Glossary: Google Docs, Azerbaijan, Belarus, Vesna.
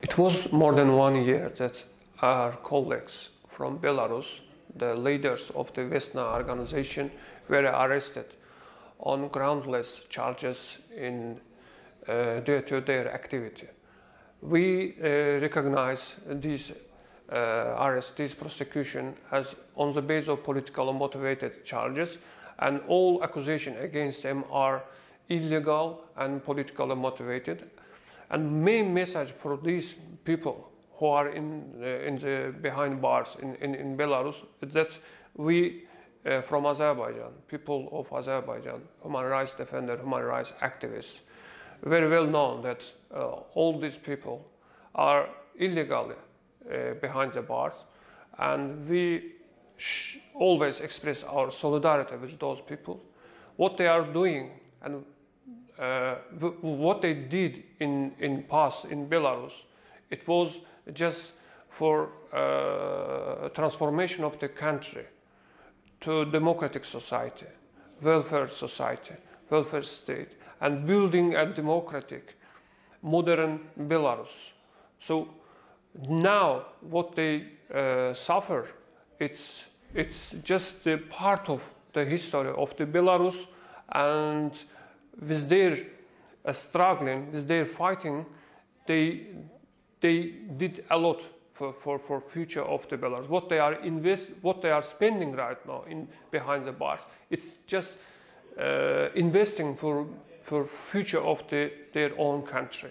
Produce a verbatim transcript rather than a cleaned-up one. It was more than one year that our colleagues from Belarus, the leaders of the Vesna organization, were arrested on groundless charges in, uh, due to their activity. We uh, recognize these uh, arrests, these prosecution as on the basis of politically motivated charges, and all accusations against them are illegal and politically motivated. And main message for these people who are in, uh, in the behind bars in, in, in Belarus is that we uh, from Azerbaijan, people of Azerbaijan, human rights defenders, human rights activists, very well known that uh, all these people are illegally uh, behind the bars, and we sh always express our solidarity with those people. What they are doing and Uh, what they did in in past in Belarus, it was just for uh, transformation of the country to democratic society, welfare society, welfare state, and building a democratic, modern Belarus. So now what they uh, suffer, it's it's just a part of the history of the Belarus, and with their uh, struggling, with their fighting, they, they did a lot for, for, for future of the Belarus. What they are invest, what they are spending right now in behind the bars, it's just uh, investing for, for future of the, their own country.